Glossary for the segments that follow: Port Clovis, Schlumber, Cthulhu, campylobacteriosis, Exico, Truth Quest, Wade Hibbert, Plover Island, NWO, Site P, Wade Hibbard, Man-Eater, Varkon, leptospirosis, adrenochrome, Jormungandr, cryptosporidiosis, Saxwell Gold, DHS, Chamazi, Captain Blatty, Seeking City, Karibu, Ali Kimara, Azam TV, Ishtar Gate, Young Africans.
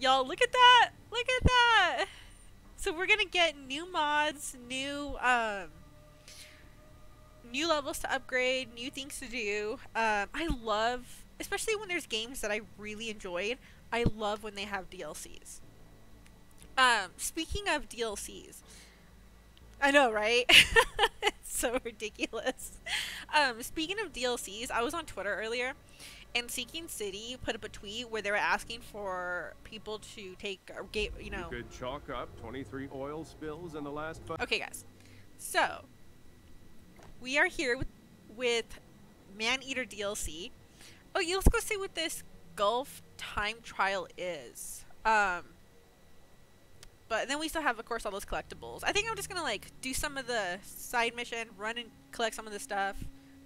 Y'all, look at that! Look at that! So we're gonna get new mods, new levels to upgrade, new things to do. I love, especially when there's games that I really enjoyed, I love when they have DLCs. Speaking of DLCs, I know, right? It's so ridiculous. Speaking of DLCs, I was on Twitter earlier, and Seeking City put up a tweet where they were asking for people to take, you know. You could chalk up 23 oil spills in the last. Okay, guys. So we are here with Man-Eater DLC. Oh, yeah, let's go see what this Gulf time trial is. But then we still have, of course, all those collectibles. I think I'm just gonna like do some of the side mission, run and collect some of the stuff,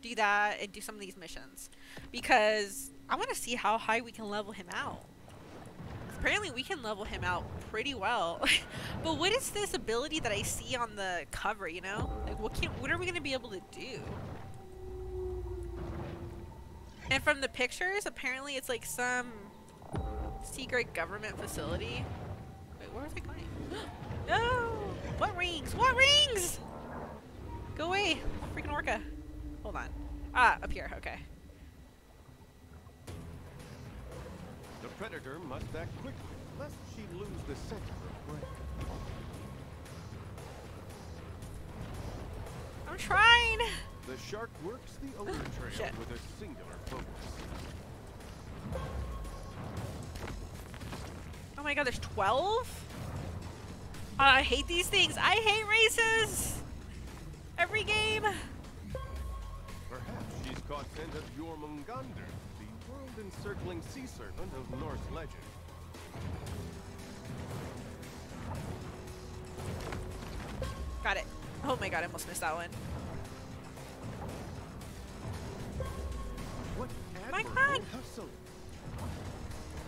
do that, and do some of these missions because I want to see how high we can level him out. Apparently, we can level him out pretty well. But what is this ability that I see on the cover? You know, like what are we gonna be able to do? And from the pictures, apparently it's like some secret government facility. Wait, where was I going? No! What rings? What rings? Go away, freaking orca. Hold on. Ah, up here, okay. The predator must act quickly, lest she lose the center of gravity. I'm trying! The shark works the ocean trail with a singular focus. Oh my god, there's 12? I hate these things. I hate races. Every game. Perhaps she's caught scent of Jormungandr, the world-encircling sea serpent of Norse legend. Got it. Oh my god, I almost missed that one. My God.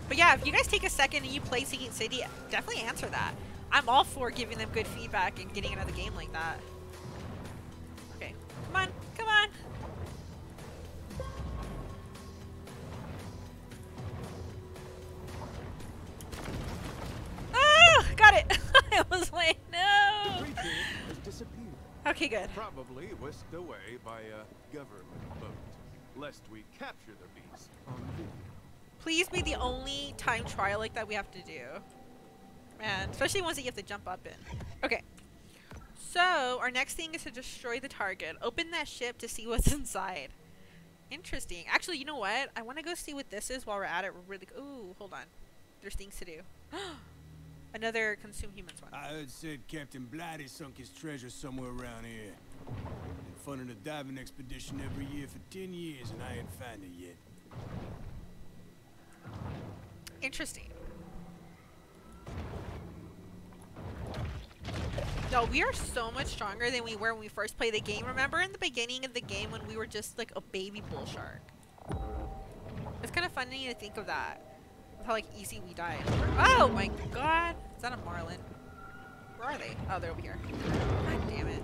But yeah, if you guys take a second and you play Seeking City, definitely answer that. I'm all for giving them good feedback and getting another game like that. Okay, come on, come on. Ah, got it. I was like, no. Okay, good. Probably whisked away by a government boat. Lest we capture the beast. Please be the only time trial like that we have to do. Man, especially ones that you have to jump up in. Okay. So, our next thing is to destroy the target. Open that ship to see what's inside. Interesting. Actually, you know what? I want to go see what this is while we're at it. We're really... Ooh, hold on. There's things to do. Another consume humans one. I heard said Captain Blatty sunk his treasure somewhere around here. Funded a diving expedition every year for 10 years and I ain't found it yet. Interesting. No, we are so much stronger than we were when we first played the game. Remember in the beginning of the game when we were just like a baby bull shark? It's kind of funny to think of that. How like easy we died. Oh my god! Is that a marlin? Where are they? Oh, they're over here. God damn it.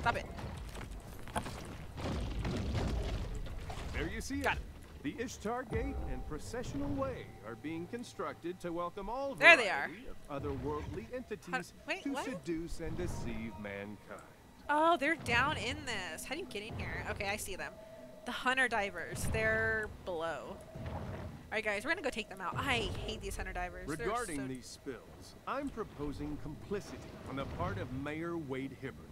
Stop it. There you see it. The Ishtar Gate and Processional Way are being constructed to welcome all of otherworldly entities to seduce and deceive mankind. Oh, they're down in this. How do you get in here? Okay, I see them. The hunter divers. They're below. All right, guys, we're gonna go take them out. I hate these hunter divers. Regarding these spills, I'm proposing complicity on the part of Mayor Wade Hibbert.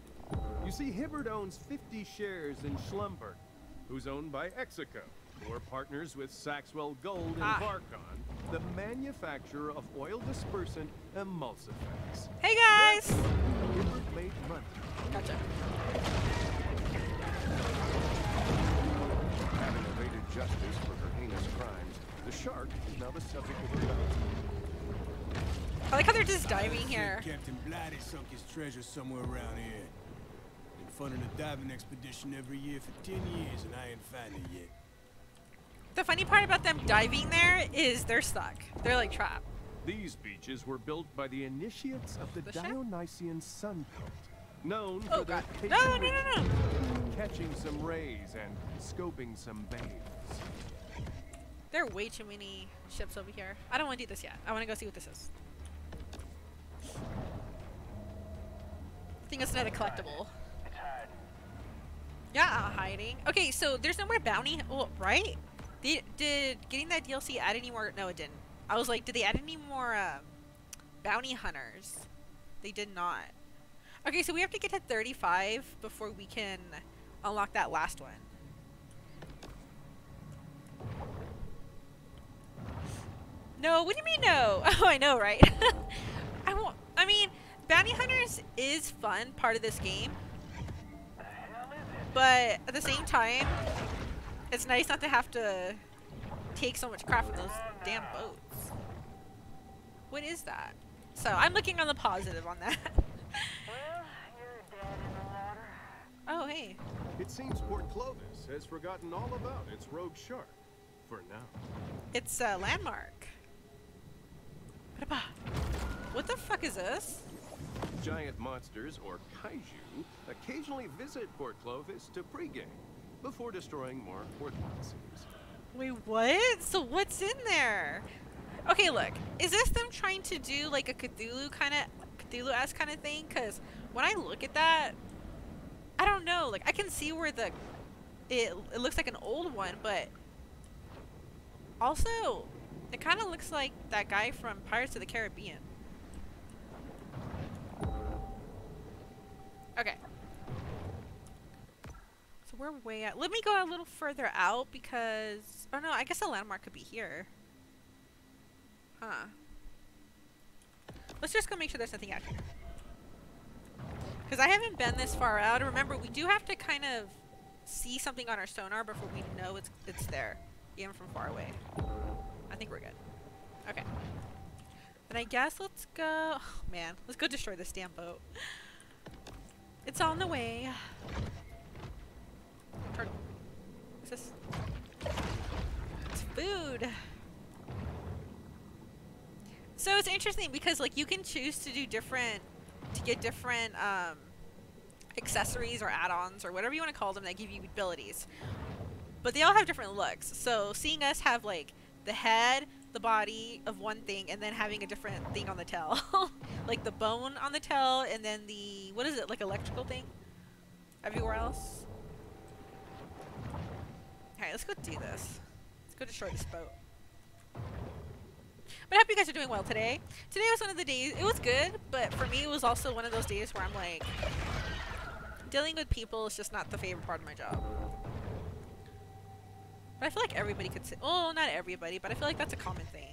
You see, Hibbert owns 50 shares in Schlumber, who's owned by Exico, who are partners with Saxwell Gold and Varkon, the manufacturer of oil dispersant emulsifiers. Hey guys! Hibbert made money. Gotcha. Having evaded justice for her heinous crimes, the shark is now the subject of her dive. I like how they're just diving here. Captain Blatty sunk his treasure somewhere around here. Funded a diving expedition every year for 10 years and I ain't found it yet. The funny part about them diving there is they're stuck. They're like trapped. These beaches were built by the initiates of the Dionysian sun cult, known for their catching some rays and scoping some babes. There are way too many ships over here. I don't want to do this yet. I want to go see what this is. I think it's another collectible. Yeah, hiding. Okay, so there's no more bounty. Oh, right? They, did getting that DLC add any more? No, it didn't. I was like, did they add any more bounty hunters? They did not. Okay, so we have to get to 35 before we can unlock that last one. No, what do you mean no? Oh, I know, right? I won't. I mean, bounty hunters is fun part of this game, but at the same time, it's nice not to have to take so much crap from those damn boats. What is that? So I'm looking on the positive on that. Well, you're dead in the water. Oh, hey. It seems Port Clovis has forgotten all about its rogue shark for now. It's a landmark. What the fuck is this? Giant monsters, or kaiju, occasionally visit Port Clovis to pregame before destroying more important cities. Wait, what? So what's in there? Okay, look. Is this them trying to do like a Cthulhu-esque kind of thing? Because when I look at that, I don't know. Like, I can see where the it looks like an old one, but also it kind of looks like that guy from Pirates of the Caribbean. Okay. So we're way out. Let me go a little further out because... Oh no, I guess a landmark could be here. Huh. Let's just go make sure there's nothing out here. Because I haven't been this far out. Remember, we do have to kind of see something on our sonar before we know it's there. Even from far away. I think we're good. Okay. Then I guess let's go... Oh, man. Let's go destroy this damn boat. It's on the way. Turn. What's this? It's food. So it's interesting because like you can choose to do different, to get different accessories or add-ons or whatever you want to call them that give you abilities. But they all have different looks. So seeing us have like the head, the body of one thing, and then having a different thing on the tail. Like the bone on the tail, and then the, what is it, like electrical thing? Everywhere else? Alright, let's go do this. Let's go destroy this boat. But I hope you guys are doing well today. Today was one of the days, it was good, but for me it was also one of those days where I'm like, dealing with people is just not the favorite part of my job. But I feel like everybody could say, oh, not everybody, but I feel like that's a common thing.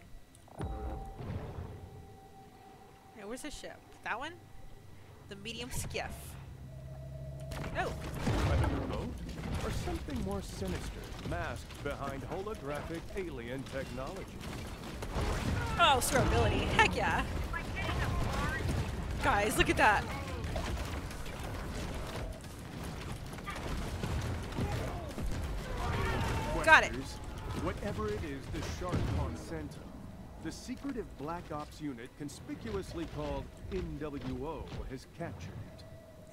Hey, where's the ship? That one? The medium skiff. No! Another boat? Or something more sinister, masked behind holographic alien technology. Oh, survivability. Heck yeah. Guys, look at that. Got it. Whatever it is the shark consent, the secretive Black Ops unit, conspicuously called NWO, has captured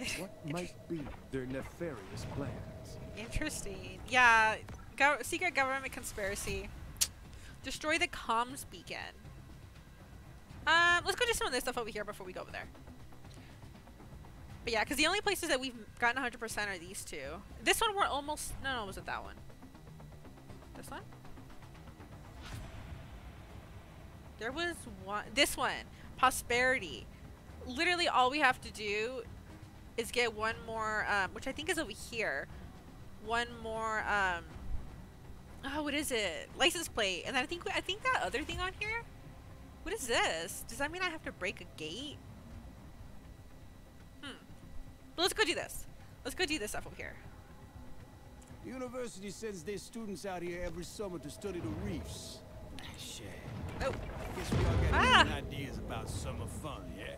it. What might be their nefarious plans? Interesting. Yeah, secret government conspiracy. Destroy the comms beacon. Let's go do some of this stuff over here before we go over there. But yeah, because the only places that we've gotten 100% are these two. This one we're almost... No, it wasn't that one. This one? There was one. This one. Prosperity. Literally all we have to do is get one more, which I think is over here. One more, oh, what is it? License plate. And then I think that other thing on here. What is this? Does that mean I have to break a gate? But let's go do this. Let's go do this stuff over here. The university sends their students out here every summer to study the reefs. Shit. Oh. I guess we all got different ideas about summer fun, yeah?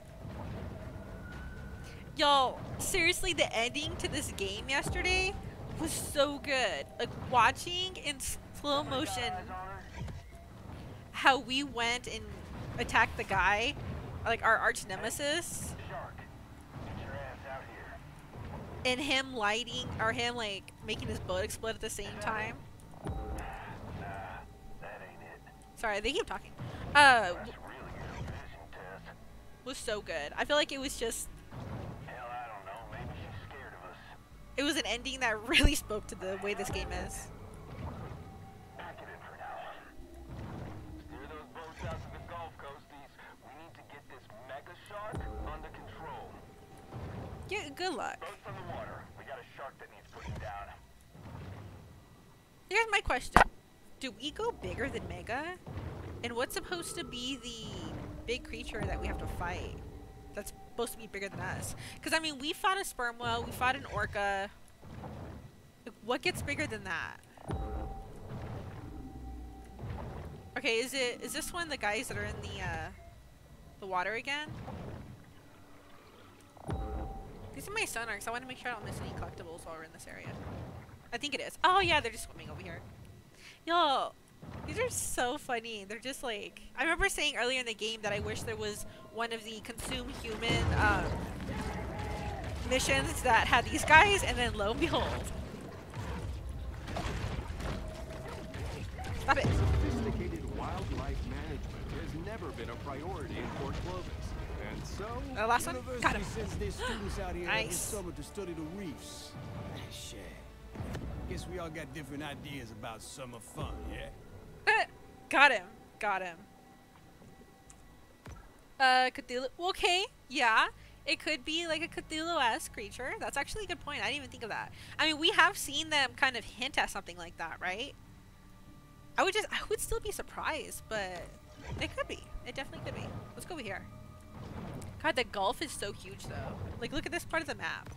Y'all, seriously, the ending to this game yesterday was so good. Like, watching in slow motion how we went and attacked the guy, like our arch nemesis. And him lighting, or him like making his boat explode at the same time. That Sorry, they keep talking. Was so good. I feel like it was just... Hell, I don't know. Maybe she's scared of us. It was an ending that really spoke to the way this game is. Pack it in for now. Steer those boats out to the Gulf Coast, East. We need to get this mega shark under control. Yeah, good luck. Boats on the water. We got a shark that needs putting down. Here's my question. Do we go bigger than mega? And what's supposed to be the big creature that we have to fight that's supposed to be bigger than us? Because I mean, we fought a sperm whale, we fought an orca. Like, what gets bigger than that? Okay, is this one the guys that are in the water again? These are my sonarks. I want to make sure I don't miss any collectibles while we're in this area. I think it is. Oh yeah, they're just swimming over here. Yo, these are so funny. They're just like, I remember saying earlier in the game that I wish there was one of the consume human missions that had these guys, and then lo and behold. Stop it. Sophisticated wildlife management has never been a priority in Port Clovis. And so, the last one? Got him. Sends their students out here nice. Every summer to study the reefs. Shit. Guess we all got different ideas about summer fun, yeah? Got him. Got him. Cthulhu. Okay, yeah. It could be like a Cthulhu-esque creature. That's actually a good point. I didn't even think of that. I mean, we have seen them kind of hint at something like that, right? I would still be surprised, but it could be. It definitely could be. Let's go over here. God, the Gulf is so huge, though. Like, look at this part of the map.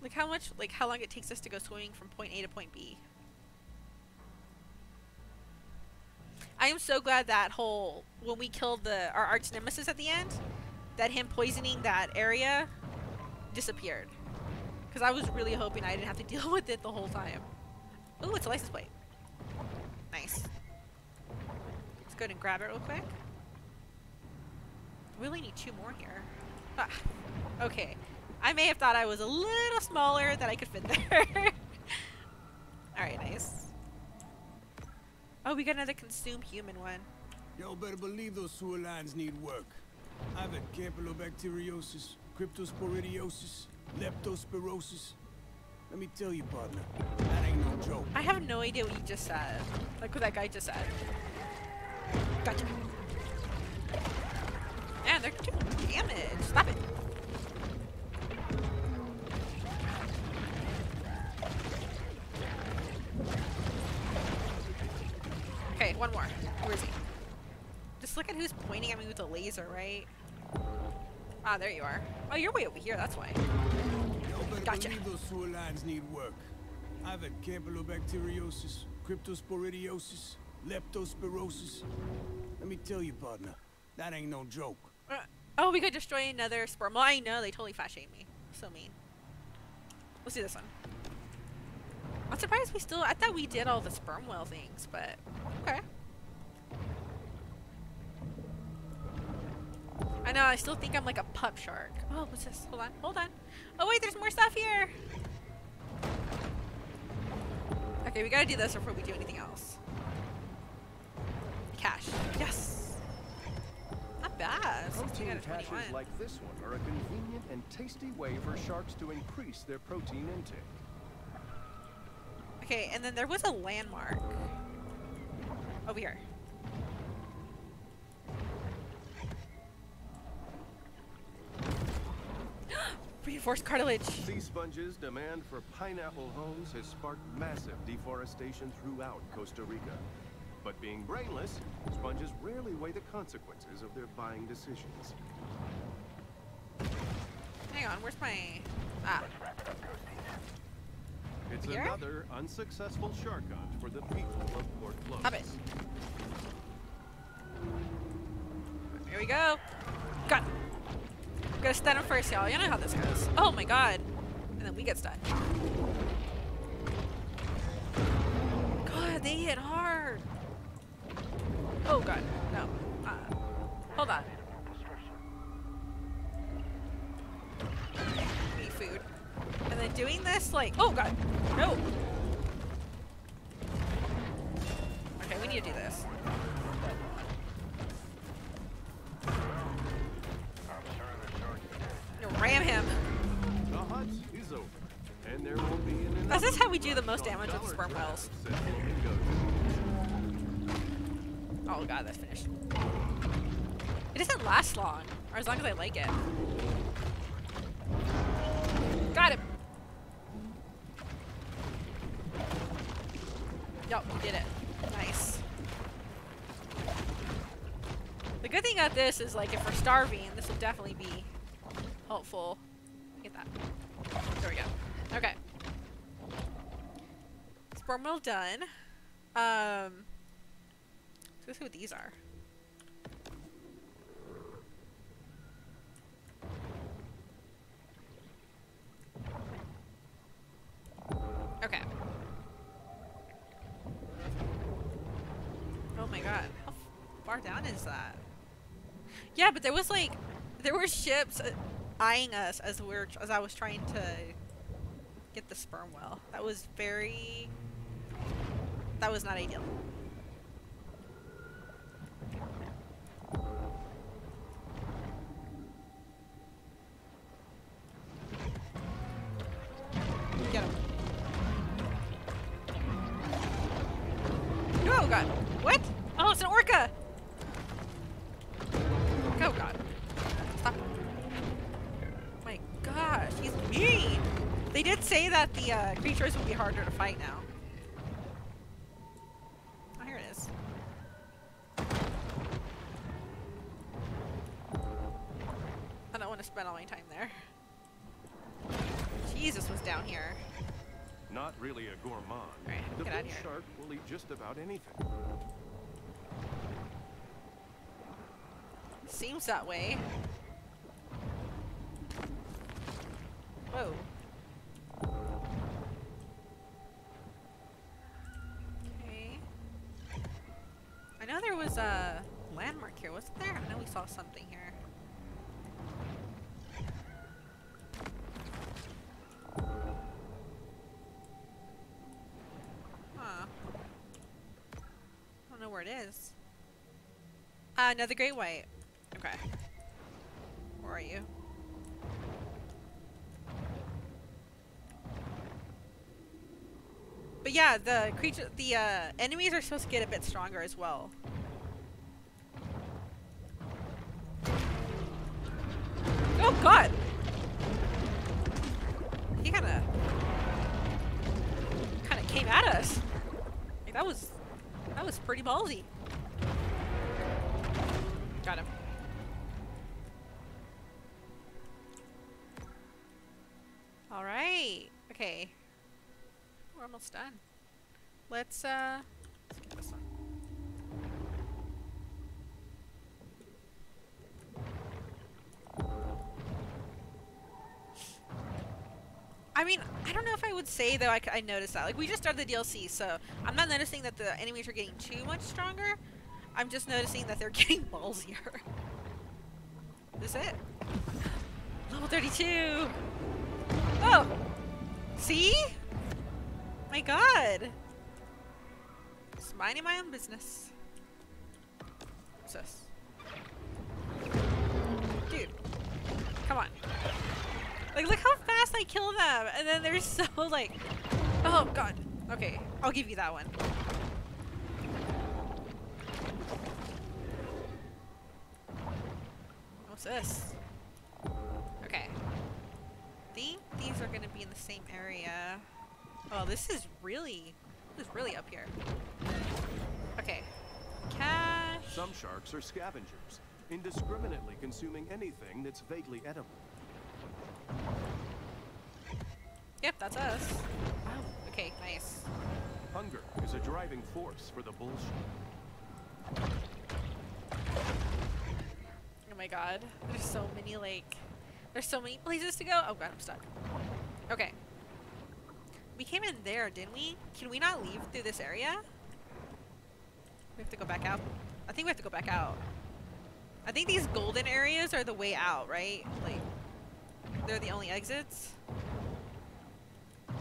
Like how much, like how long it takes us to go swimming from point A to point B. I am so glad that whole, when we killed our arch nemesis at the end, that him poisoning that area disappeared. Because I was really hoping I didn't have to deal with it the whole time. Ooh, it's a license plate. Nice. Let's go ahead and grab it real quick. We really need two more here. Ah, okay. I may have thought I was a little smaller that I could fit there. Alright, nice. Oh, we got another consume human one. Y'all better believe those sewer lines need work. I've had campylobacteriosis, cryptosporidiosis, leptospirosis. Let me tell you, partner, that ain't no joke. I have no idea what you just said. Like what that guy just said. Gotcha. Man, they're doing damage. Stop it. Okay, one more. Where is he? Just look at who's pointing at me with a laser, right? Ah, there you are. Oh, you're way over here, that's why. Gotcha. Those sewer lines need work. I've had campylobacteriosis, cryptosporidiosis, leptospirosis. Let me tell you, partner, that ain't no joke. Oh, we could destroy another sperm. Well, I know, they totally flash-aimed me. So mean. Let's do this one. I'm surprised we still... I thought we did all the sperm whale things, but... Okay. I know, I still think I'm like a pup shark. Oh, what's this? Hold on, hold on. Oh wait, there's more stuff here! Okay, we gotta do this before we do anything else. Cash. Yes! Not bad. Protein caches like this one are a convenient and tasty way for sharks to increase their protein intake. Okay, and then there was a landmark over here. Reinforced cartilage. Sea sponges' demand for pineapple homes has sparked massive deforestation throughout Costa Rica. But being brainless, sponges rarely weigh the consequences of their buying decisions. Hang on, where's my... Ah. It's here? Another unsuccessful shark hunt for the people of Port Clovis. Stop it. Here we go. Got him. We gotta stun him first, y'all. You know how this goes. Oh my god. And then we get stunned. God, they hit hard. Oh god. No. Hold on. We need food. And then doing this, like, oh god, no. Okay, we need to do this. Because that's how we do the most damage with the sperm whales. Oh god, that's finished. It doesn't last long, or as long as I like it. Got it! Nope, you did it. Nice. The good thing about this is, like, if we're starving, this will definitely be helpful. Get that. There we go. Okay. Sperm whale done. Let's see what these are. Okay. Oh my god. How far down is that? Yeah, but there was like, there were ships eyeing us as we were, as I was trying to get the sperm whale. That was very, that was not ideal. Creatures will be harder to fight now. Oh, here it is. I don't want to spend all my time there. Jesus was down here. Not really a gourmand. All right, the get out of here. Shark will eat just about anything. Seems that way. Whoa. A landmark here. Wasn't there? I know we saw something here. Huh. I don't know where it is. Another great white. Okay. Where are you? But yeah, the creature, the enemies are supposed to get a bit stronger as well. Oh god! He kinda came at us. Like, that was pretty ballsy. Got him. Alright. Okay. We're almost done. Let's get this one. I mean, I don't know if I would say, though, I noticed that. Like, we just started the DLC, so I'm not noticing that the enemies are getting too much stronger. I'm just noticing that they're getting ballsier. Is this it? Level 32! Oh! See? My god! Just minding my own business. What's this? Dude. Come on. Like, look how fast I kill them, and then they're so, like, oh god. Okay, I'll give you that one. What's this? Okay. I think these are gonna be in the same area. Oh, this is really up here. Okay. Cash. Some sharks are scavengers, indiscriminately consuming anything that's vaguely edible. Yep, that's us. Wow. Okay, nice. Hunger is a driving force for the bullshit. Oh my god. There's so many, like... There's so many places to go. Oh god, I'm stuck. Okay. We came in there, didn't we? Can we not leave through this area? We have to go back out. I think we have to go back out. I think these golden areas are the way out, right? Like... They're the only exits. Guess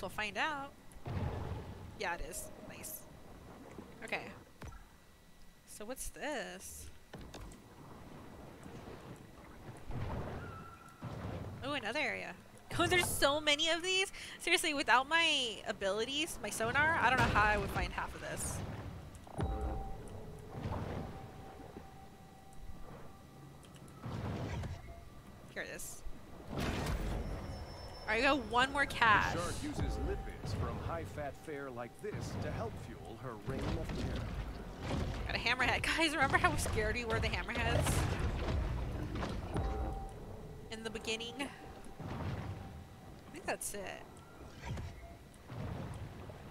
we'll find out. Yeah, it is. Nice. Okay. So what's this? Oh, another area. Oh, there's so many of these. Seriously, without my abilities, my sonar, I don't know how I would find half of this. Here it is. Alright, we got one more cache. The shark uses lipids from high-fat fare like this to help fuel her ring left ear. Got a hammerhead. Guys, remember how scared we were the hammerheads? In the beginning. I think that's it.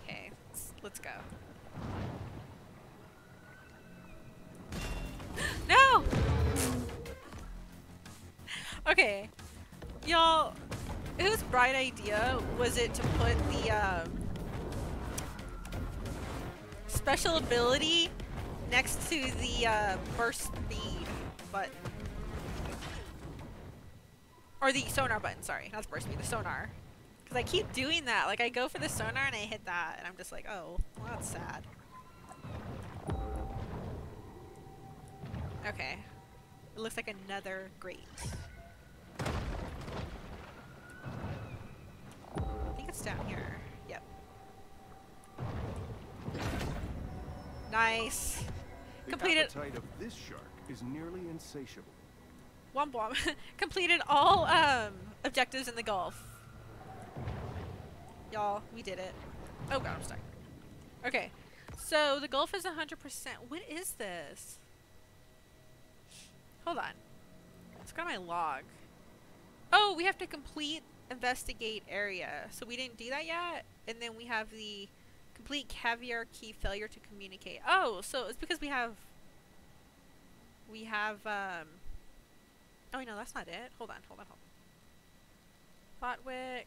Okay, let's go. No! Okay. Y'all, whose bright idea was it to put the special ability next to the burst speed button? Or the sonar button, sorry. Not the burst speed, the sonar. Because I keep doing that. Like, I go for the sonar and I hit that, and I'm just like, oh, well, that's sad. Okay. It looks like another grate. I think it's down here. Yep. Nice. Completed. The appetite of this shark is nearly insatiable. Womp womp. Completed all objectives in the Gulf. Y'all, we did it. Oh god, I'm stuck. Okay, so the Gulf is 100%. What is this? Hold on. Let's go to my log. Oh, we have to complete investigate area. So we didn't do that yet. And then we have the complete caviar key failure to communicate. Oh, so it's because we have oh no, that's not it. Hold on. Botwick.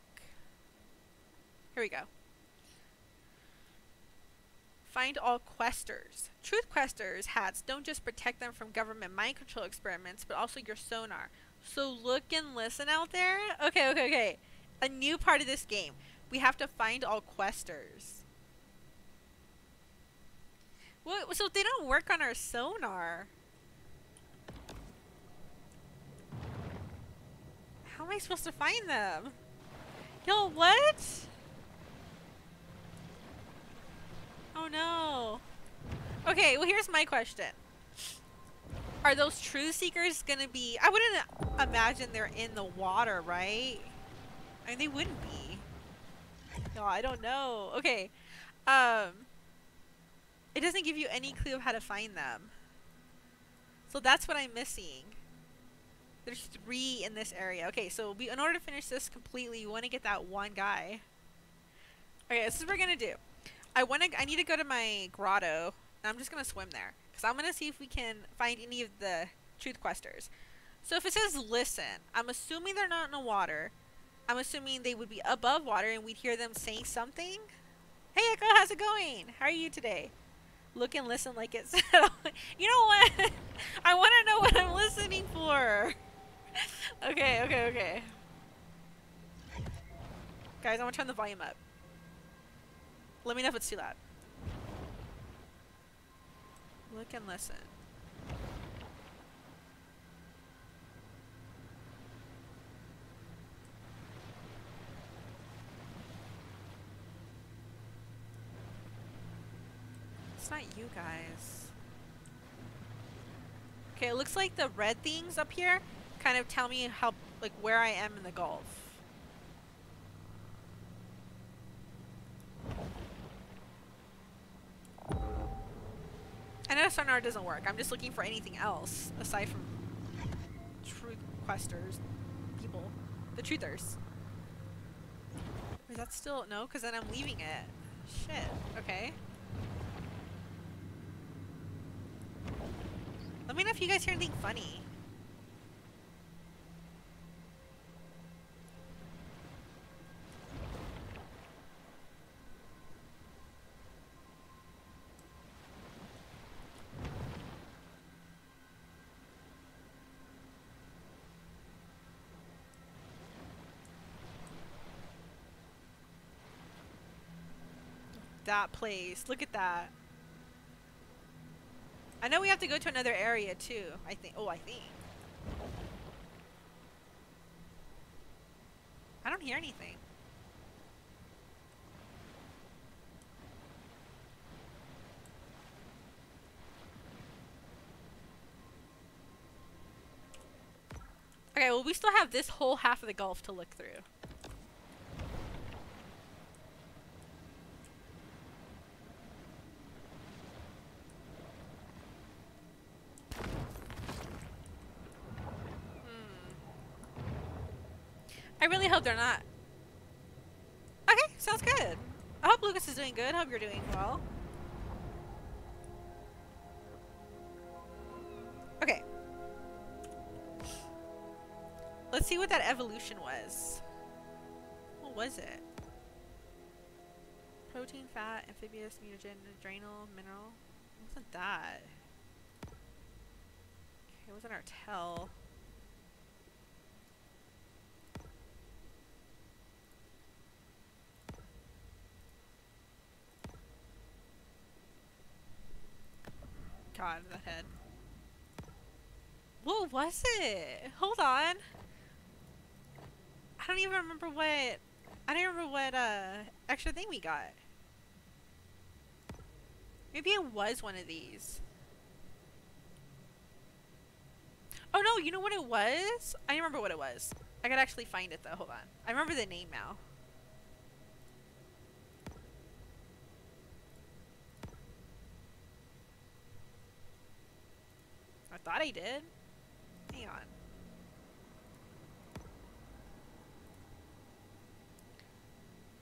Here we go. Find all questers. Truth questers' hats don't just protect them from government mind control experiments, but also your sonar. So look and listen out there. Okay, okay, okay. A new part of this game. We have to find all questers. Well, so they don't work on our sonar. How am I supposed to find them? Yo, what? Oh no. Okay, well here's my question. Are those truth seekers gonna be... I wouldn't imagine they're in the water, right? I mean, they wouldn't be. No, I don't know. Okay. It doesn't give you any clue of how to find them. So that's what I'm missing. There's 3 in this area. Okay, so in order to finish this completely, you want to get that one guy. Okay, this is what we're gonna do. I need to go to my grotto, and I'm just gonna swim there. Because I'm gonna see if we can find any of the truth questers. So if it says listen, I'm assuming they're not in the water. I'm assuming they would be above water and we'd hear them saying something. Hey Echo, how's it going? How are you today? Look and listen like it said. You know what? I wanna know what I'm listening for. Okay, okay, okay. Guys, I'm gonna turn the volume up. Let me know if it's too loud. Look and listen. It's not you guys. Okay, it looks like the red things up here kind of tell me how, like, where I am in the Gulf. I know sonar doesn't work. I'm just looking for anything else aside from truth questers, people, the truthers. Is that still no? Because then I'm leaving it. Shit. Okay. Let me know if you guys hear anything funny. That place. Look at that. I know we have to go to another area too. I think. Oh, I think. I don't hear anything. Okay, well, we still have this whole half of the gulf to look through. I really hope they're not. Okay, sounds good. I hope Lucas is doing good. I hope you're doing well. Okay. Let's see what that evolution was. What was it? Protein, fat, amphibious, mutagen, adrenal, mineral. It wasn't that. Okay, it wasn't our tell. God, that head. What was it? Hold on. I don't even remember what. I don't remember what extra thing we got. Maybe it was one of these. Oh no! You know what it was? I remember what it was. I gotta actually find it though. Hold on. I remember the name now. I thought I did. Hang on.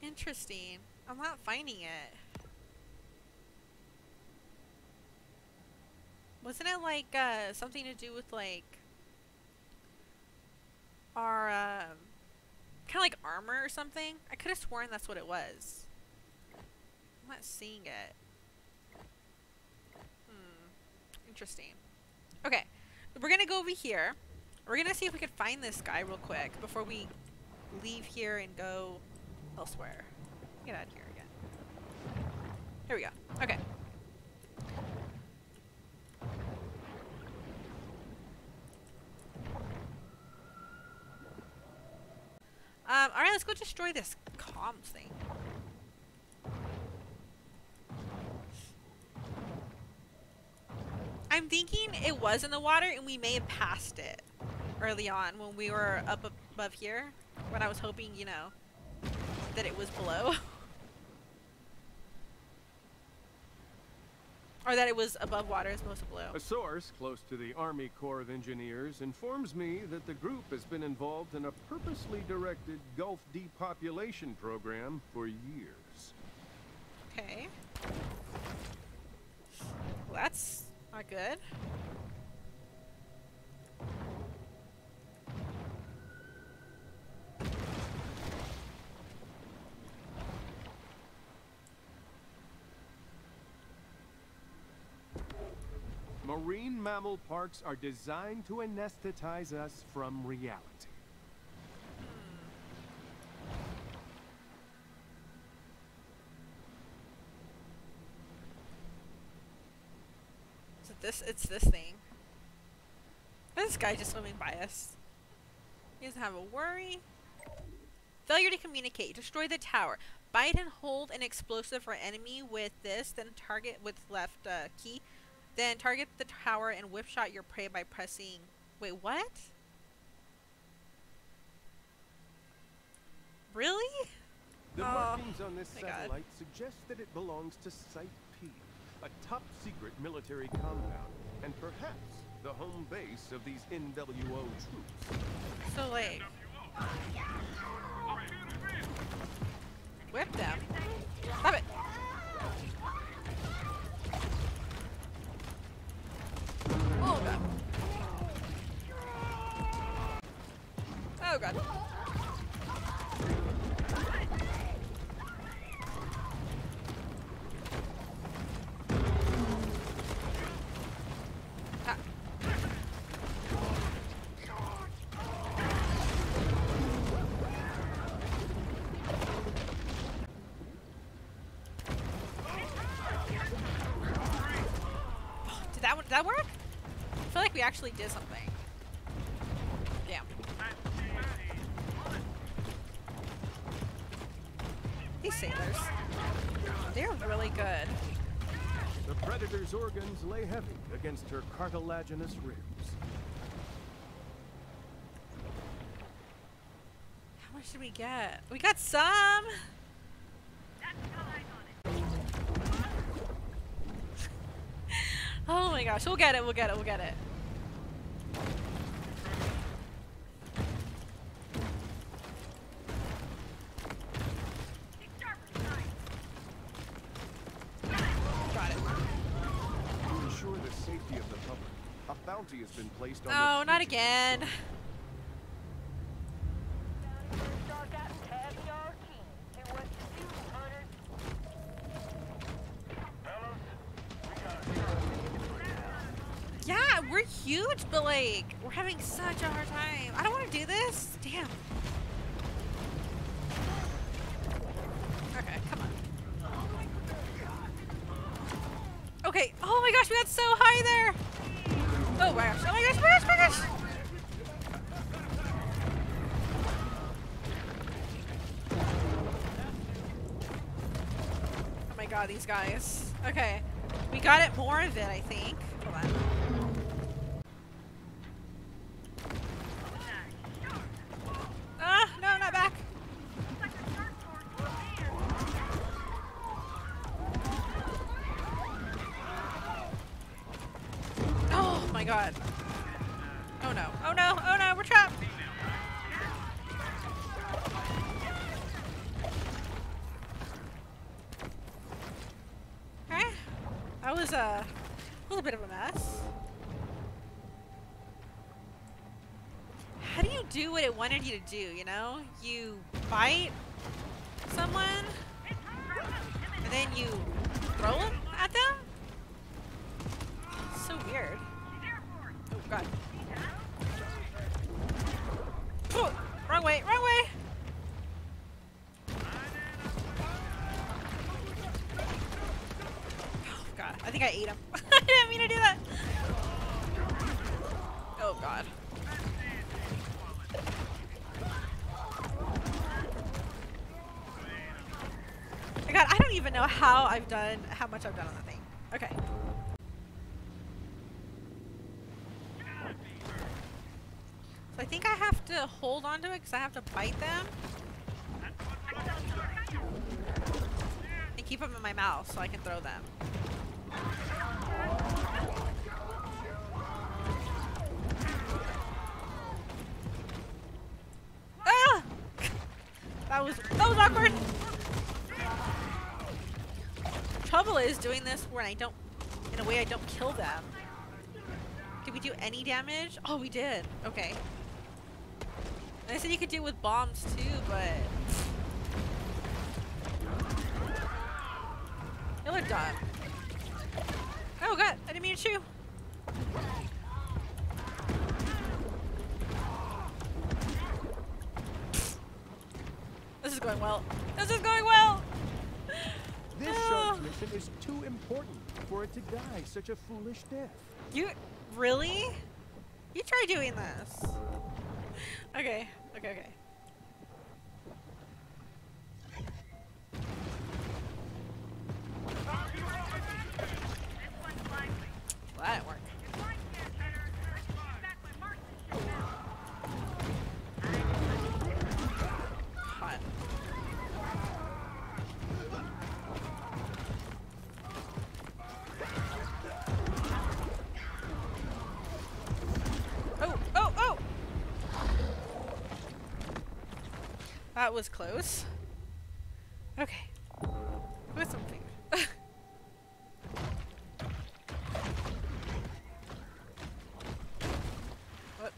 Interesting. I'm not finding it. Wasn't it like something to do with like our kind of like armor or something? I could have sworn that's what it was. I'm not seeing it. Hmm. Interesting. Okay, we're gonna go over here. We're gonna see if we can find this guy real quick before we leave here and go elsewhere. Get out of here again. Here we go. Okay. All right, let's go destroy this comms thing. I'm thinking it was in the water and we may have passed it early on when we were up above here, when I was hoping, you know, that it was below. Or that it was above water as opposed to below. A source close to the Army Corps of Engineers informs me that the group has been involved in a purposely directed Gulf depopulation program for years. Okay. Well, that's... not good. Marine mammal parks are designed to anesthetize us from reality. It's this thing. This guy just swimming by us. He doesn't have a worry. Failure to communicate. Destroy the tower. Bite and hold an explosive for enemy with this, then target with left key. Then target the tower and whip shot your prey by pressing... Wait, what? Really? The markings on this satellite suggest that it belongs to Site P. A top-secret military compound, and perhaps the home base of these NWO troops. So, like... whip them. Stop it! Oh, God. Oh, God. That work? I feel like we actually did something. Damn. sailors. They're really good. The predator's organs lay heavy against her cartilaginous ribs. How much did we get? We got some! Oh my gosh, we'll get it, we'll get it, we'll get it. Got it. To ensure the safety of the public, a bounty has been placed on the... Oh, not again. Huge, but like, we're having such a hard time. I don't want to do this. Damn. Okay, come on. Okay, oh my gosh, we got so high there. Oh my gosh, oh my gosh, oh my gosh, oh my gosh. Oh my god, these guys. Okay, we got it, more of it, I think. Hold on. Wanted you to do, you know? You fight someone and then you throw them at them? So weird. Oh god. Oh, wrong way, wrong way! Oh god, I think I ate him. I didn't mean to do that. Oh god. Even know how I've done, how much I've done on that thing. Okay. So I think I have to hold on to it because I have to bite them and keep them in my mouth so I can throw them. Ah! That was awkward. Trouble is doing this when I don't, in a way I don't kill them. Did we do any damage? Oh, we did. Okay. And I said you could do it with bombs too, but y'all are done. Oh god, I didn't mean to shoot. This is going well. This is going well. This shark's mission is too important for it to die such a foolish death. You really? You try doing this. Okay, okay, okay. Well, that didn't work. That was close. Okay. With some food. What?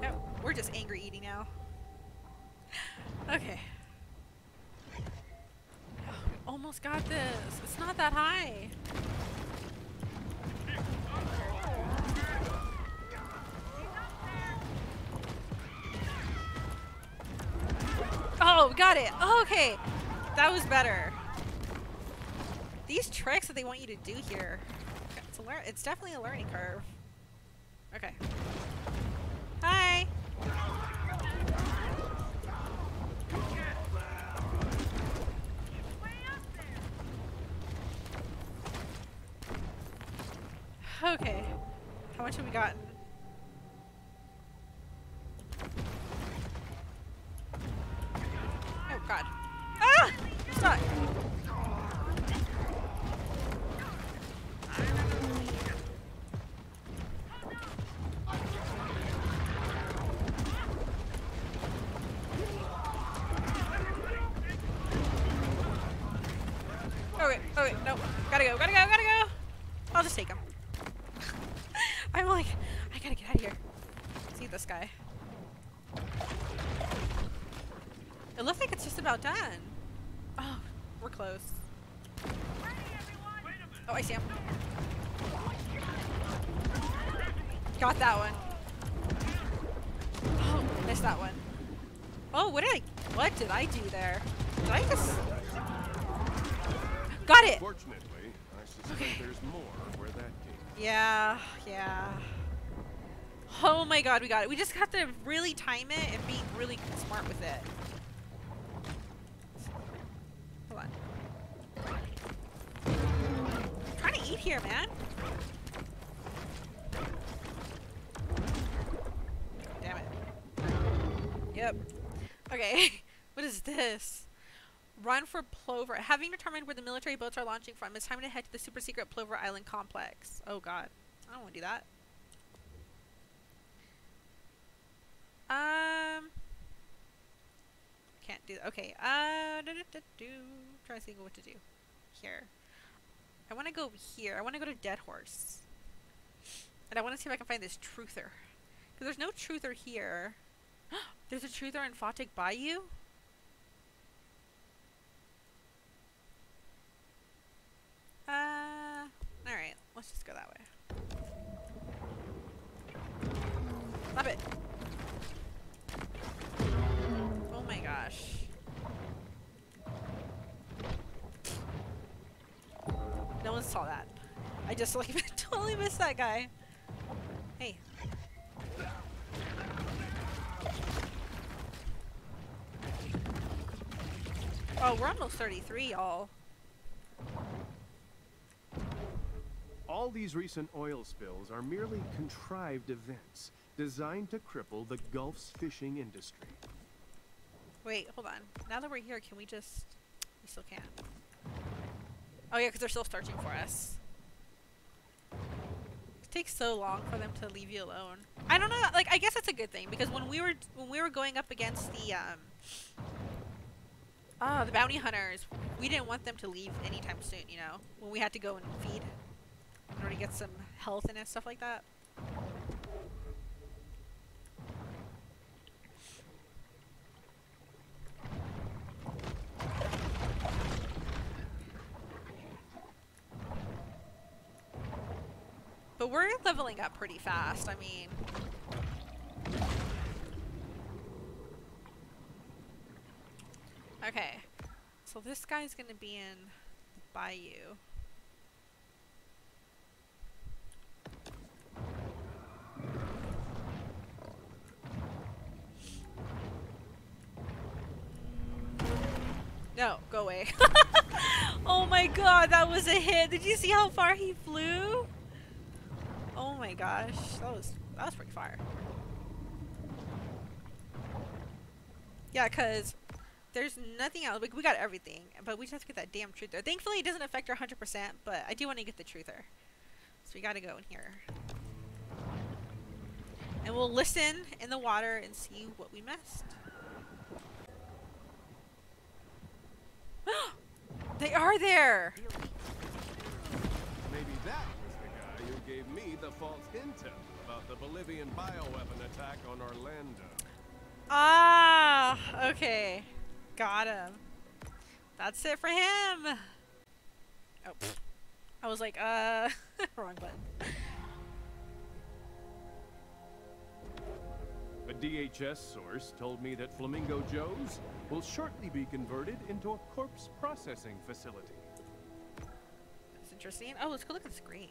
No, we're just angry eating now. Okay. Oh, we almost got this. It's not that high. Got it. Oh, okay, that was better. These tricks that they want you to do here, it's definitely a learning curve. Okay. Hi. Okay. How much have we got? Oh god. Ah! I'm stuck. Okay, no. Gotta go. I'll just take him. I'm like, I gotta get out of here. Let's eat this guy. It looks like it's just about done. Oh, we're close. Oh, I see him. Got that one. Oh, missed that one. Oh, what did I do there? Did I just... Got it! Fortunately, I suspect there's more where that came. Yeah. Oh my god, we got it. We just have to really time it and be really smart with it. Hold on. I'm trying to eat here, man. Damn it. Yep. Okay. What is this? Run for Plover. Having determined where the military boats are launching from, it's time to head to the super secret Plover Island complex. Oh god. I don't want to do that. Can't do that. Okay. Try to think of what to do. Here. I want to go here. I want to go to Dead Horse. And I want to see if I can find this truther. Because there's no truther here. There's a truther in Fatigue Bayou? Alright, let's just go that way. Stop it! Oh my gosh. No one saw that. I just like totally missed that guy. Hey. Oh, we're almost 33, y'all. All these recent oil spills are merely contrived events designed to cripple the Gulf's fishing industry. Wait, hold on. Now that we're here, can we just... We still can't. Oh yeah, because they're still searching for us. It takes so long for them to leave you alone. I don't know, like, I guess that's a good thing, because when we were going up against the bounty hunters, we didn't want them to leave anytime soon, you know? When we had to go and feed in order to get some health in it, stuff like that. But we're leveling up pretty fast, I mean. Okay, so this guy's gonna be in the bayou. No, go away. Oh my god, that was a hit. Did you see how far he flew? Oh my gosh, that was pretty far. Yeah, because there's nothing else. Like, we got everything, but we just have to get that damn truther. Thankfully, it doesn't affect our 100%, but I do want to get the truther. So we got to go in here. And we'll listen in the water and see what we missed. They are there! Maybe that was the guy who gave me the false intel about the Bolivian bioweapon attack on Orlando. Ah, okay. Got him. That's it for him! Oh, I was like, wrong button. A DHS source told me that Flamingo Joe's will shortly be converted into a corpse processing facility. That's interesting. Oh, let's go look at the screen.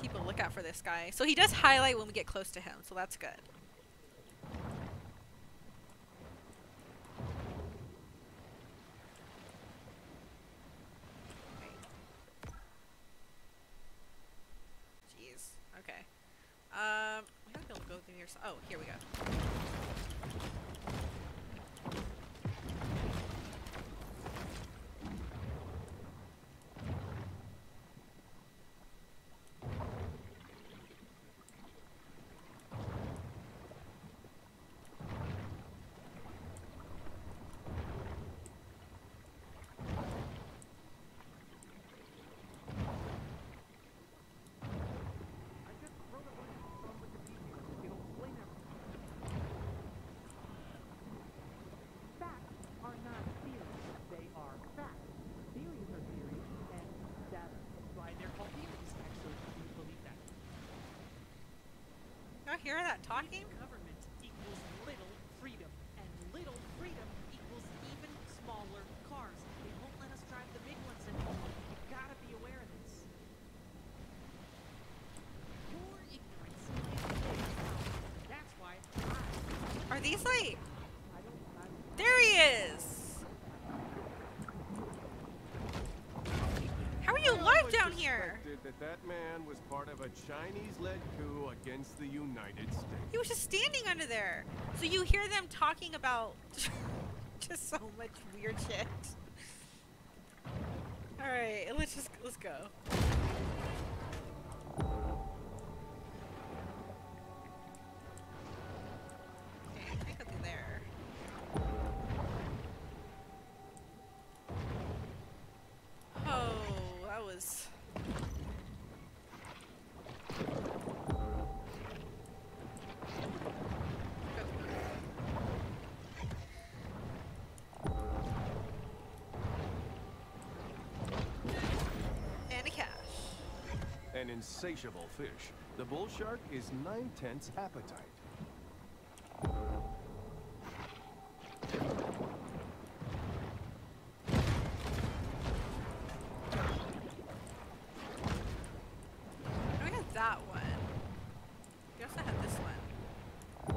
Keep a look lookout for this guy. So he does highlight when we get close to him, so that's good. Jeez. Okay. We gotta be able to go through here. Oh, here we go. Hear that talking? Government equals little freedom equals even smaller cars. They won't let us drive the big ones anymore. You gotta be aware of this. Your ignorance is that's why I are these like there he is! How are you alive down here? That man was part of a Chinese-led coup against the United States. He was just standing under there. So you hear them talking about just so much weird shit. All right, let's go. An insatiable fish. The bull shark is 9/10 appetite. I got that one. You also have this one.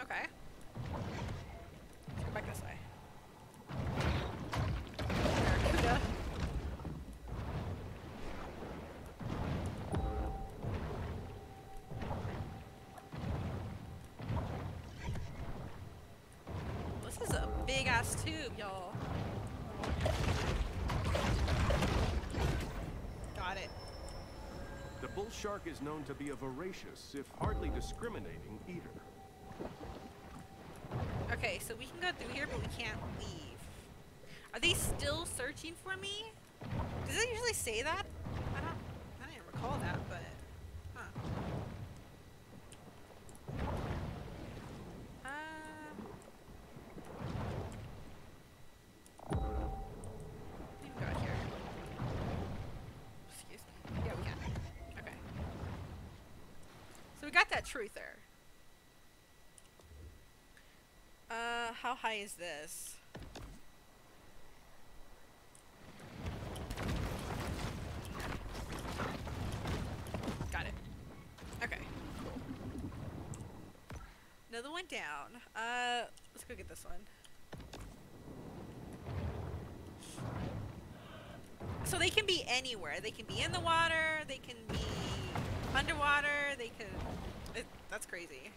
Okay. Let's go back this way. Tube, y'all. Got it. The bull shark is known to be a voracious, if hardly discriminating, eater. Okay, so we can go through here, but we can't leave. Are they still searching for me? Does it usually say that? I don't even recall that, but truther. How high is this? Got it. Okay. Cool. Another one down. Let's go get this one. So they can be anywhere. They can be in the water, they can be underwater, they can... That's crazy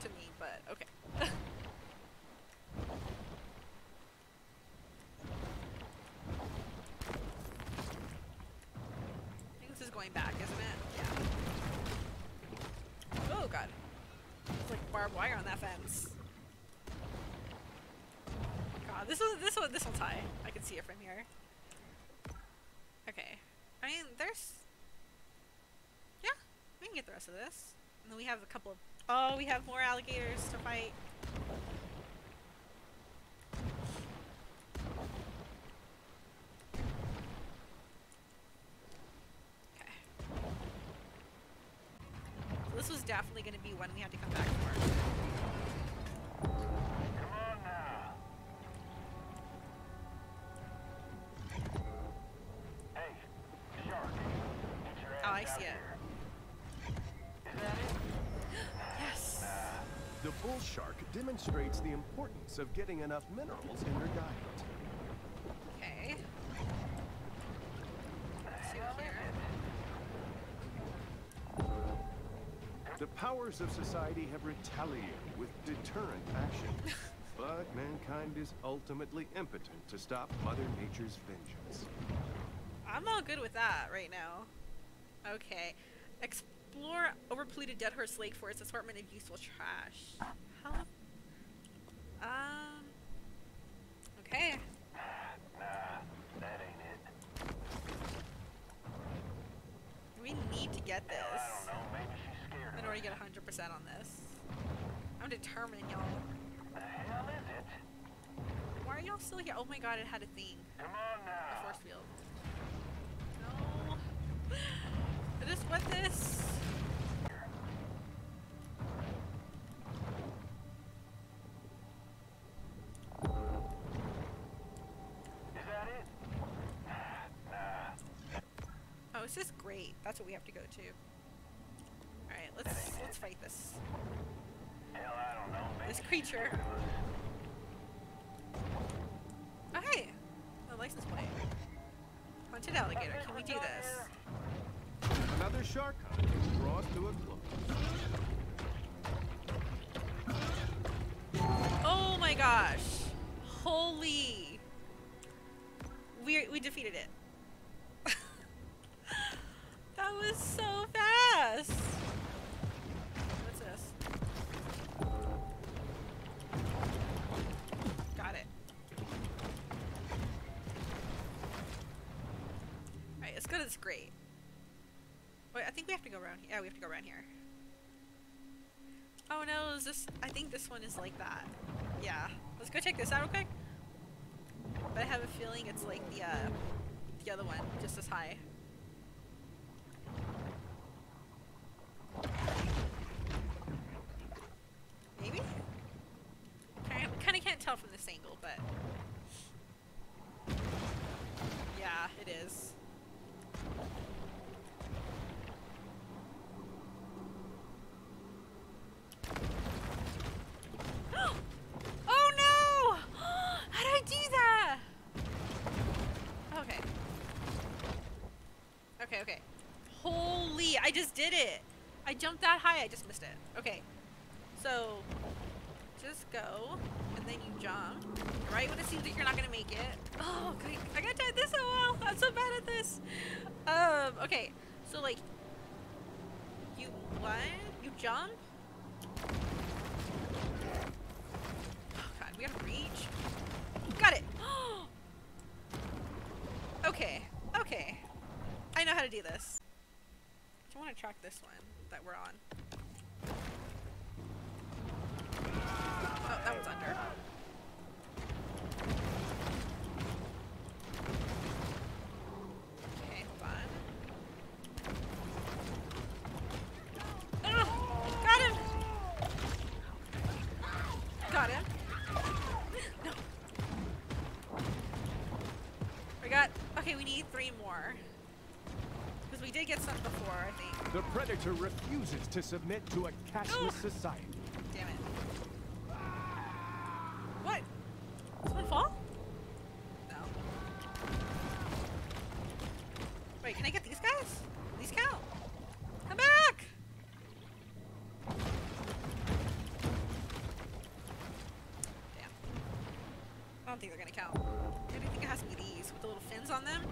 to me, but okay. I think this is going back, isn't it? Yeah. Oh god. There's like barbed wire on that fence. God, this one's high. I can see it from here. Okay. I mean, there's... Yeah, we can get the rest of this. And then we have a couple of... Oh, we have more alligators to fight. Okay. So this was definitely going to be one we had to come back for. Come on now. Hey, bull shark demonstrates the importance of getting enough minerals in your diet. Okay. Let's see here. The powers of society have retaliated with deterrent action, but mankind is ultimately impotent to stop Mother Nature's vengeance. I'm all good with that right now. Okay. Explore overpolluted Dead Horse Lake for its assortment of useful trash. Huh? Okay. Nah, that ain't it. We need to get this. I don't know, maybe she's scared. In order to get 100% on this. I'm determined, y'all. The hell is it? Why are y'all still here? Oh my god, it had a thing. Come on now. A force field. No. I just want this. Is that it? Nah. Oh, this is great. That's what we have to go to. All right, let's fight this. Hell, I don't know. This creature. Oh, hey, the license plate. Haunted alligator. Can we do this? Another shark hunt is brought to a close. Oh my gosh! Holy! We defeated it. That was so fast. What's this? Got it. All right, let's go to this grate. Wait, I think we have to go around here. Yeah, we have to go around here. Oh no, is this... I think this one is like that. Yeah. Let's go check this out real quick. But I have a feeling it's like the other one, just as high. Maybe? I kind of can't tell from this angle, but... yeah, it is. I just did it! I jumped that high, I just missed it. Okay, so just go, and then you jump, right when it seems like you're not gonna make it. Oh, I gotta try this so well! I'm so bad at this! Okay, so like, you what? You jump? Oh god, we gotta reach. Got it! Okay, okay. I know how to do this. I want to track this one that we're on. Oh, that one's under. Okay, hold on. Oh, got him! Got him. No. We got... okay, we need 3 more. We did get some before, I think. The predator refuses to submit to a cashless society. Damn it. What? Did someone fall? No. Wait, can I get these guys? These count. Come back! Damn. I don't think they're gonna count. I don't think it has to be these with the little fins on them.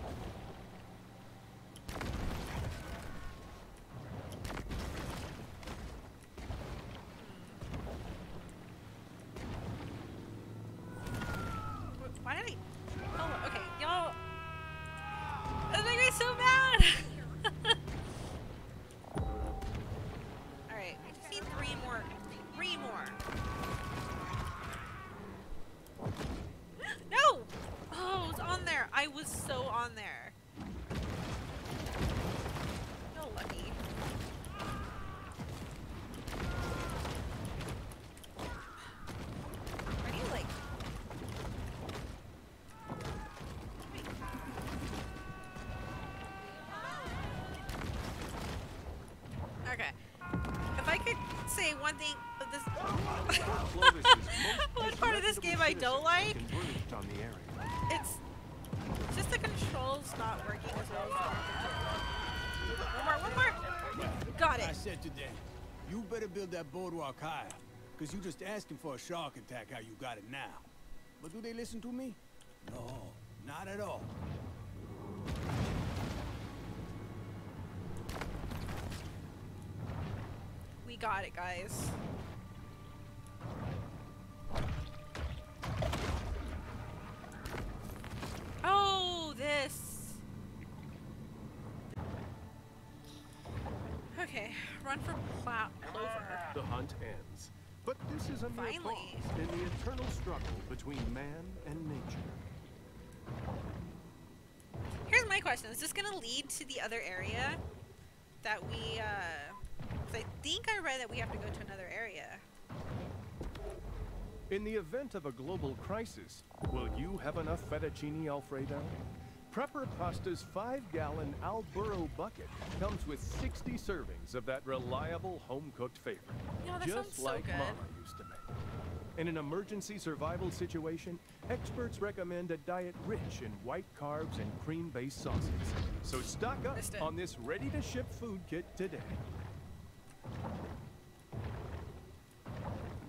One thing, but this One part of this game I don't like, it's just the controls not working as well as I want. One more. Got it. I said today, you better build that boardwalk higher, because you just asking for a shark attack how you got it now. But do they listen to me? No, not at all. We got it, guys. Oh, this. Okay, run for Plover. The hunt ends, but this is a final pause in the eternal struggle between man and nature. Here's my question: is this going to lead to the other area that we? I think I read that we have to go to another area. In the event of a global crisis, will you have enough fettuccine alfredo? Prepper Pasta's 5-gallon Alburo bucket comes with 60 servings of that reliable home-cooked favorite, just like Mama used to make. In an emergency survival situation, experts recommend a diet rich in white carbs and cream-based sauces. So stock up on this ready-to-ship food kit today.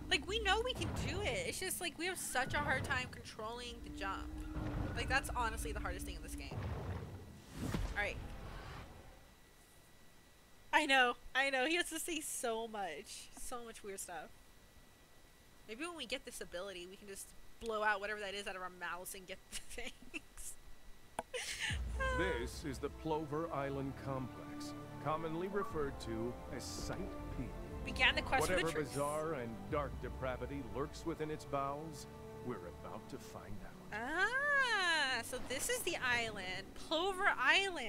Like, we know we can do it. It's just, like, we have such a hard time controlling the jump. Like, that's honestly the hardest thing in this game. Alright. I know. He has to say so much. So much weird stuff. Maybe when we get this ability, we can just blow out whatever that is out of our mouths and get the things. This is the Plover Island complex, commonly referred to as Site P. Began the quest for the truth. Bizarre and dark depravity lurks within its bowels, we're about to find out. Ah, so this is the island, Plover Island.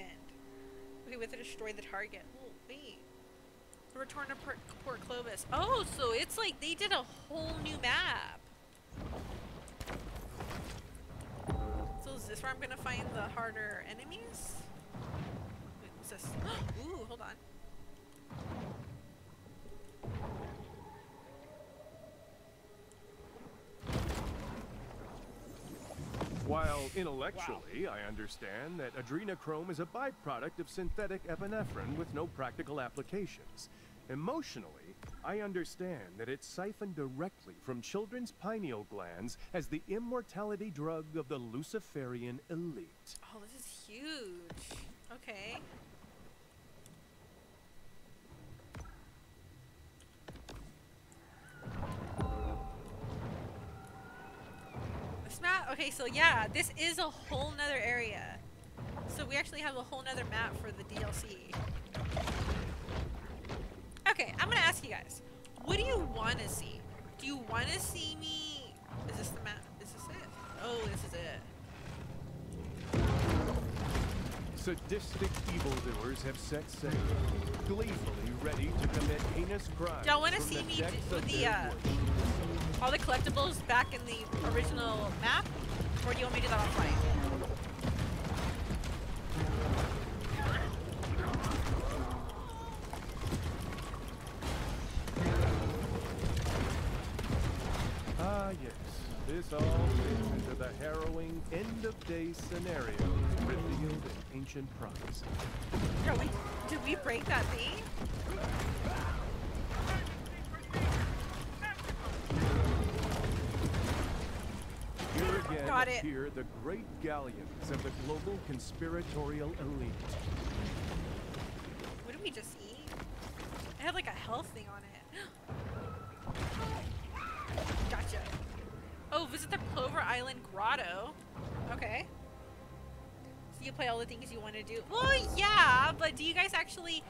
Okay, we have to destroy the target. Oh, wait. Return to Port Clovis. Oh, so it's like they did a whole new map. So is this where I'm going to find the harder enemies? Wait, what's this? Ooh, hold on. While intellectually, I understand that adrenochrome is a byproduct of synthetic epinephrine with no practical applications. Emotionally, I understand that it's siphoned directly from children's pineal glands as the immortality drug of the Luciferian elite. Oh, this is huge. Okay. Map? Okay, so yeah, this is a whole nother area. So we actually have a whole nother map for the DLC. Okay, I'm gonna ask you guys, what do you want to see? Do you want to see me? Is this the map? Is this it? Oh, this is it. Sadistic evildoers have set sail, gleefully ready to commit heinous crimes. Y'all want to see me with the all the collectibles back in the original map, or do you want me to do that offline? Ah yes, this all leads into the harrowing end-of-day scenarios revealed in ancient prophecy. Yo, did we break that thing? Here, the great galleons of the global conspiratorial elite. What did we just eat? I had like a health thing on it. Gotcha. Oh, visit the Plover Island Grotto. Okay. So you play all the things you want to do. Well, yeah, but do you guys actually,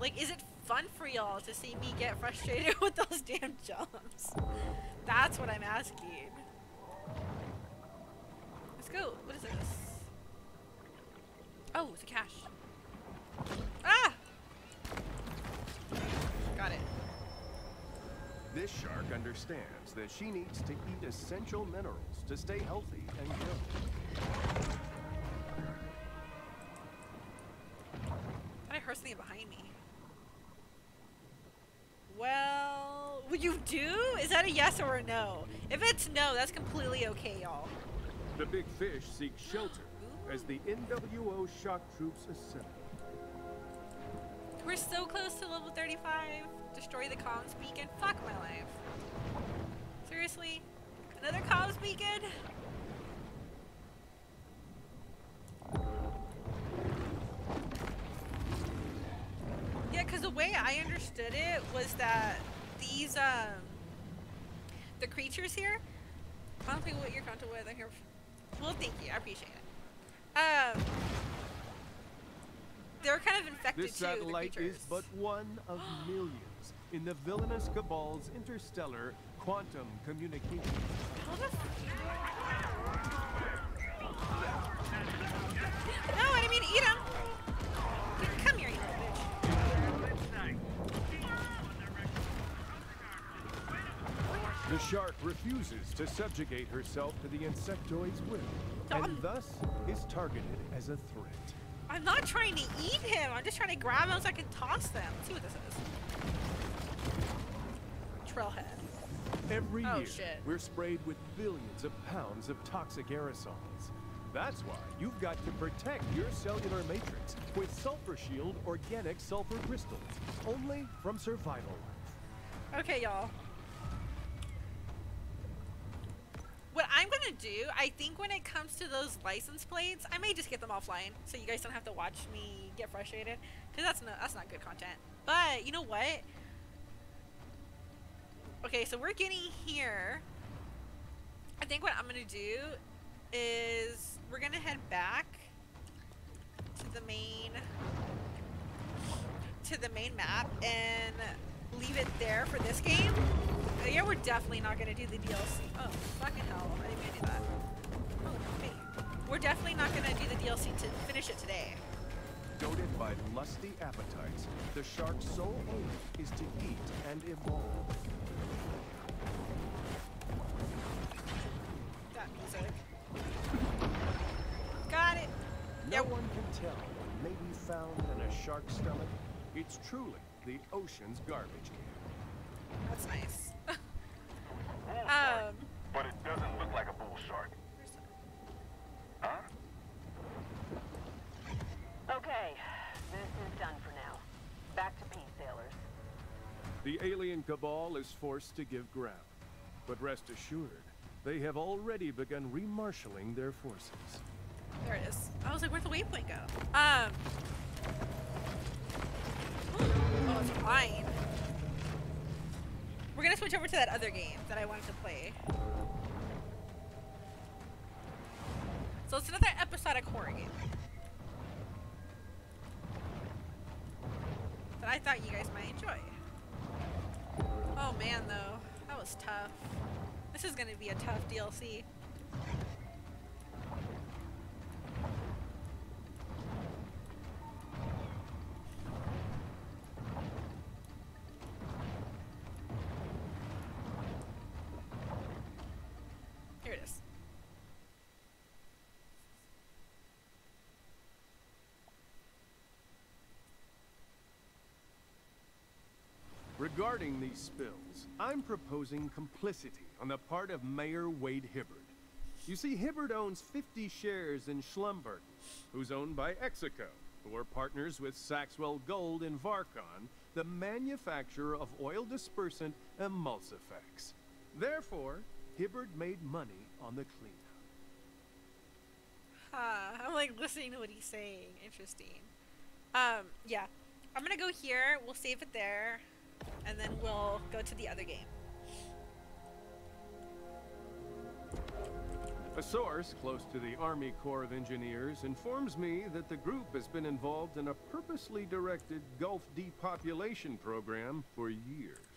like, is it fun for y'all to see me get frustrated with those damn jumps? That's what I'm asking. Go. What is this? Oh, it's a cache. Ah! Got it. This shark understands that she needs to eat essential minerals to stay healthy and grow. I heard something behind me. Well, You do? Is that a yes or a no? If it's no, that's completely okay, y'all. The big fish seek shelter as the NWO shock troops assemble. We're so close to level 35. Destroy the comms beacon. Fuck my life. Seriously? Another comms beacon? Yeah, because the way I understood it was that these, the creatures here, I don't think what you're comfortable with, I'm here for, well, thank you, I appreciate it. They're kind of infected too, the creatures. This satellite is but one of millions in the villainous cabal's interstellar quantum communication. How the fuck? No, I didn't mean to eat him. Come here, you bitch. The shark refuses to subjugate herself to the insectoid's will, and thus is targeted as a threat. I'm not trying to eat him. I'm just trying to grab him so I can toss them. Let's see what this is. Trailhead. Every year, we're sprayed with billions of pounds of toxic aerosols. That's why you've got to protect your cellular matrix with Sulfur Shield organic sulfur crystals, only from Survival Life. Okay, y'all. What I'm gonna do, I think when it comes to those license plates, I may just get them offline so you guys don't have to watch me get frustrated, because that's not good content. But you know what? Okay, so we're getting here. I think what I'm gonna do is we're gonna head back to the main map and leave it there for this game. Yeah, we're definitely not gonna do the DLC. Oh, fucking hell, I didn't mean to do that. Oh, wait. We're definitely not gonna do the DLC to finish it today. Goaded by lusty appetites, the shark's sole aim is to eat and evolve. That music. Got it. No one can tell what may be found in a shark's stomach. It's truly the ocean's garbage can. That's nice. Bull shark, but it doesn't look like a bull shark. Huh? Okay, this is done for now. Back to peace, sailors. The alien cabal is forced to give ground, but rest assured, they have already begun remarshaling their forces. There it is. I was like, where'd the waypoint go? Oh, it's fine. We're gonna switch over to that other game that I wanted to play. So it's another episodic horror game that I thought you guys might enjoy. Oh man, though, that was tough. This is gonna be a tough DLC. Regarding these spills, I'm proposing complicity on the part of Mayor Wade Hibbard. You see, Hibbard owns 50 shares in Schlumber, who's owned by Exico, who are partners with Saxwell Gold and Varkon, the manufacturer of oil dispersant emulsifiers. Therefore, Hibbard made money on the cleanup. I'm like listening to what he's saying. Interesting. Yeah. I'm gonna go here. We'll save it there. And then we'll go to the other game. A source close to the Army Corps of Engineers informs me that the group has been involved in a purposely directed Gulf depopulation program for years.